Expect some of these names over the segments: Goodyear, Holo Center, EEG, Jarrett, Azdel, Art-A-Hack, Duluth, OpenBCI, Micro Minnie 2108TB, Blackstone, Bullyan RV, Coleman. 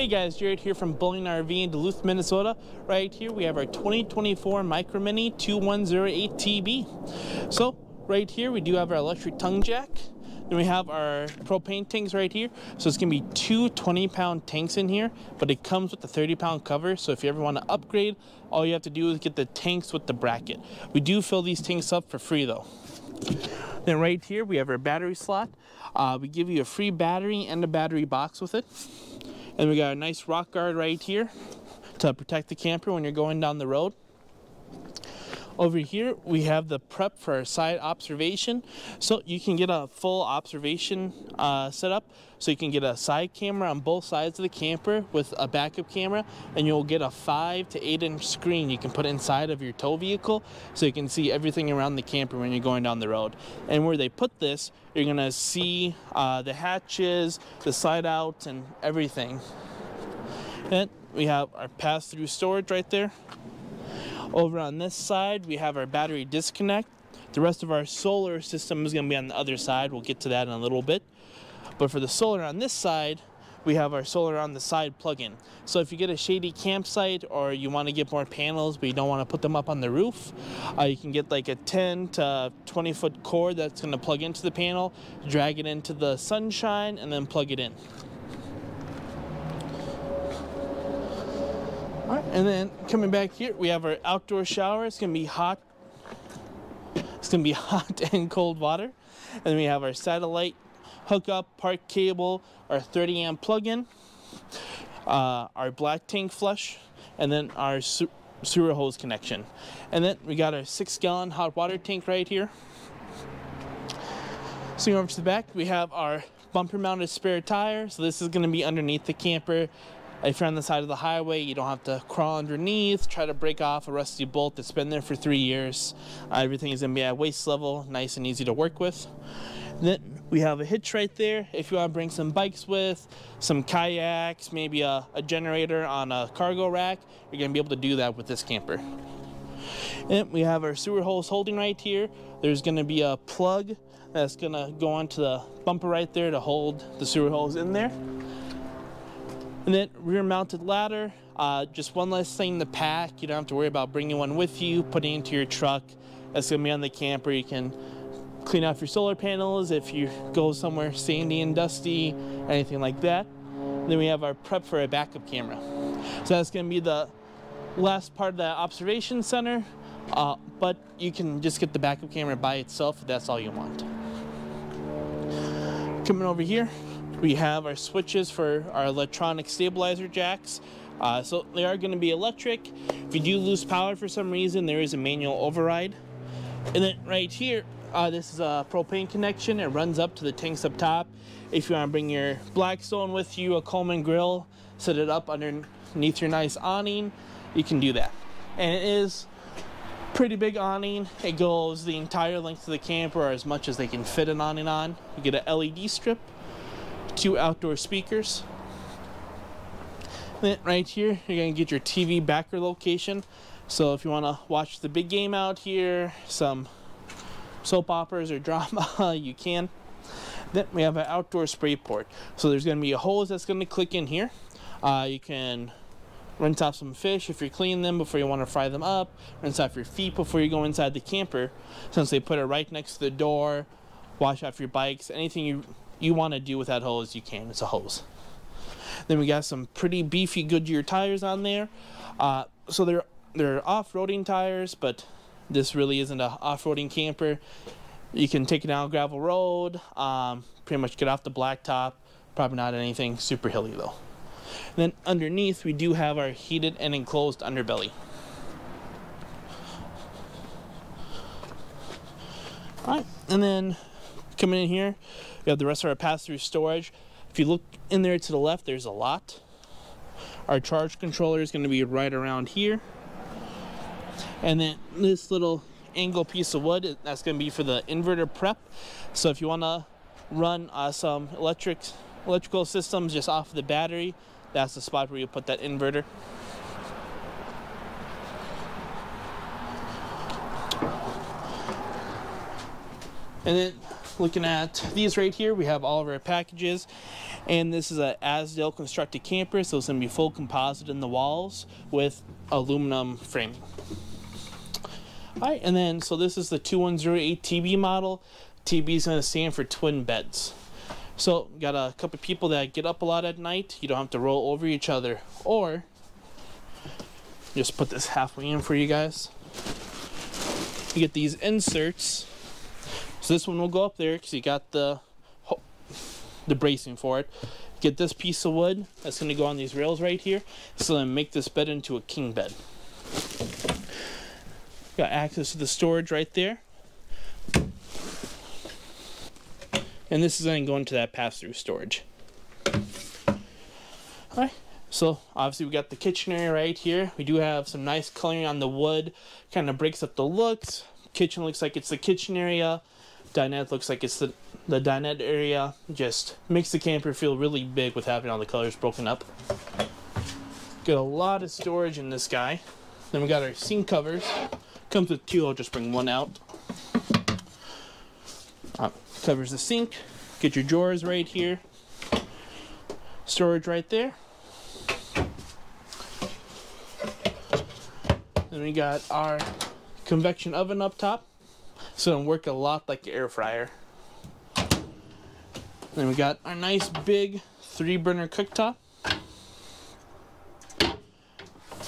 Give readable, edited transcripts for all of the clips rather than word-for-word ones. Hey guys, Jarrett here from Bullyan RV in Duluth, Minnesota. Right here we have our 2024 Micro Minnie 2108TB. So right here we do have our electric tongue jack. Then we have our propane tanks right here. So it's going to be two 20-pound tanks in here, but it comes with the 30-pound cover. So if you ever want to upgrade, all you have to do is get the tanks with the bracket. We do fill these tanks up for free though. Then right here we have our battery slot. We give you a free battery and a battery box with it. And we got a nice rock guard right here to protect the camper when you're going down the road. Over here, we have the prep for our side observation. So you can get a full observation setup. So you can get a side camera on both sides of the camper with a backup camera, and you'll get a 5- to 8-inch screen you can put inside of your tow vehicle so you can see everything around the camper when you're going down the road. And where they put this, you're gonna see the hatches, the slide outs, and everything. And we have our pass-through storage right there. Over on this side, we have our battery disconnect. The rest of our solar system is going to be on the other side. We'll get to that in a little bit. But for the solar on this side, we have our solar on the side plug-in. So if you get a shady campsite or you want to get more panels but you don't want to put them up on the roof, you can get like a 10 to 20 foot cord that's going to plug into the panel, drag it into the sunshine, and then plug it in. All right, and then coming back here, we have our outdoor shower. It's gonna be hot. It's gonna be hot and cold water. And then we have our satellite hookup, park cable, our 30-amp plug-in, our black tank flush, and then our sewer hose connection. And then we got our 6-gallon hot water tank right here. So over to the back, we have our bumper-mounted spare tire. So this is gonna be underneath the camper. If you're on the side of the highway, you don't have to crawl underneath, try to break off a rusty bolt that's been there for 3 years. Everything is going to be at waist level, nice and easy to work with. And then we have a hitch right there. If you want to bring some bikes with, some kayaks, maybe a generator on a cargo rack, you're going to be able to do that with this camper. And we have our sewer hose holding right here. There's going to be a plug that's going to go onto the bumper right there to hold the sewer hose in there. And then rear mounted ladder, just one less thing to pack. You don't have to worry about bringing one with you, putting it into your truck. That's going to be on the camper. You can clean off your solar panels if you go somewhere sandy and dusty, anything like that. And then we have our prep for a backup camera. So that's going to be the last part of the observation center, but you can just get the backup camera by itself if that's all you want. Coming over here, we have our switches for our electronic stabilizer jacks. So they are going to be electric. If you do lose power for some reason, there is a manual override. And then right here, this is a propane connection. It runs up to the tanks up top. If you want to bring your Blackstone with you, a Coleman grill, set it up underneath your nice awning, you can do that. And it is pretty big awning. It goes the entire length of the camper, or as much as they can fit an awning on. You get an LED strip. 2 outdoor speakers. Then right here, you're going to get your TV backer location. So if you want to watch the big game out here, some soap operas or drama, you can. Then we have an outdoor spray port. So there's going to be a hose that's going to click in here. You can rinse off some fish if you're cleaning them before you want to fry them up. Rinse off your feet before you go inside the camper. Since they put it right next to the door, wash off your bikes, anything you want to do with that hose, you can. It's a hose. Then we got some pretty beefy Goodyear tires on there. So they're off-roading tires, but this really isn't an off-roading camper. You can take it down a gravel road, pretty much get off the blacktop. Probably not anything super hilly though. And then underneath, we do have our heated and enclosed underbelly. All right, and then coming in here, we have the rest of our pass-through storage. If you look in there to the left, there's a lot. Our charge controller is going to be right around here. And then this little angle piece of wood, that's going to be for the inverter prep. So if you want to run some electrical systems just off the battery, that's the spot where you put that inverter. And then Looking at these right here, we have all of our packages, and this is a Azdel constructed camper, so it's going to be full composite in the walls with aluminum framing. Alright, and then so this is the 2108TB model. TB is going to stand for twin beds. So got a couple of people that get up a lot at night, you don't have to roll over each other. Or just put this halfway in for you guys. You get these inserts. So this one will go up there because you got the bracing for it. Get this piece of wood that's going to go on these rails right here. So then make this bed into a king bed. Got access to the storage right there. And this is then going to that pass-through storage. Alright, so obviously we got the kitchen area right here. We do have some nice coloring on the wood. Kind of breaks up the looks. Kitchen looks like it's the kitchen area. Dinette looks like it's the dinette area. Just makes the camper feel really big with having all the colors broken up. Got a lot of storage in this guy. Then we got our seam covers. Comes with two, I'll just bring one out. Covers the sink. Get your drawers right here. Storage right there. Then we got our convection oven up top. So it'll work a lot like an air fryer. Then we got our nice big 3-burner cooktop.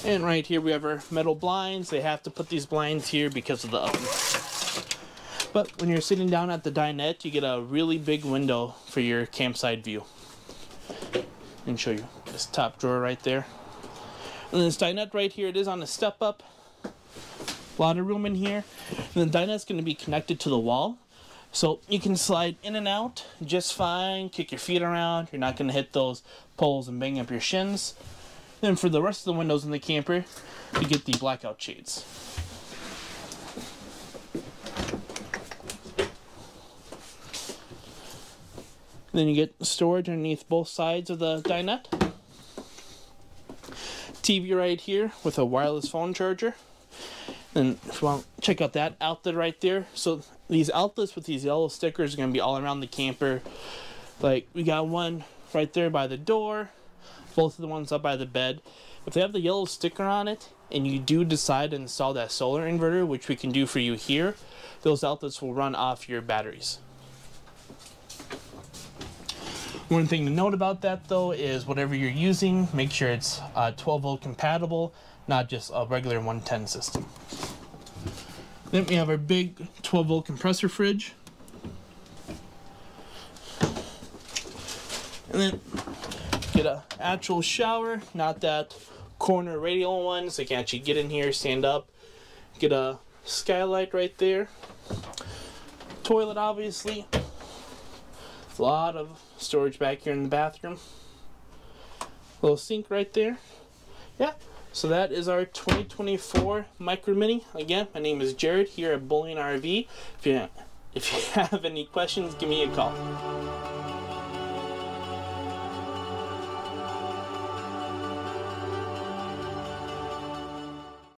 And right here we have our metal blinds. They have to put these blinds here because of the oven. But when you're sitting down at the dinette, you get a really big window for your campsite view. And show you this top drawer right there. And this dinette right here, it is on a step up. A lot of room in here. And the dinette's going to be connected to the wall. So you can slide in and out just fine. Kick your feet around. You're not going to hit those poles and bang up your shins. Then for the rest of the windows in the camper, you get the blackout shades. Then you get storage underneath both sides of the dinette. TV right here with a wireless phone charger. And if you want to check out that outlet right there. So these outlets with these yellow stickers are going to be all around the camper. Like we got one right there by the door. Both of the ones up by the bed. If they have the yellow sticker on it and you do decide to install that solar inverter, which we can do for you here, those outlets will run off your batteries. One thing to note about that though is whatever you're using, make sure it's 12 volt compatible, not just a regular 110 system. Then we have our big 12 volt compressor fridge. And then get an actual shower, not that corner radial one, so you can actually get in here, stand up. Get a skylight right there. Toilet, obviously. A lot of storage back here in the bathroom. Little sink right there. Yeah, so that is our 2024 Micro Minnie. Again, my name is Jarrett here at Bullyan RV. If you have any questions, give me a call.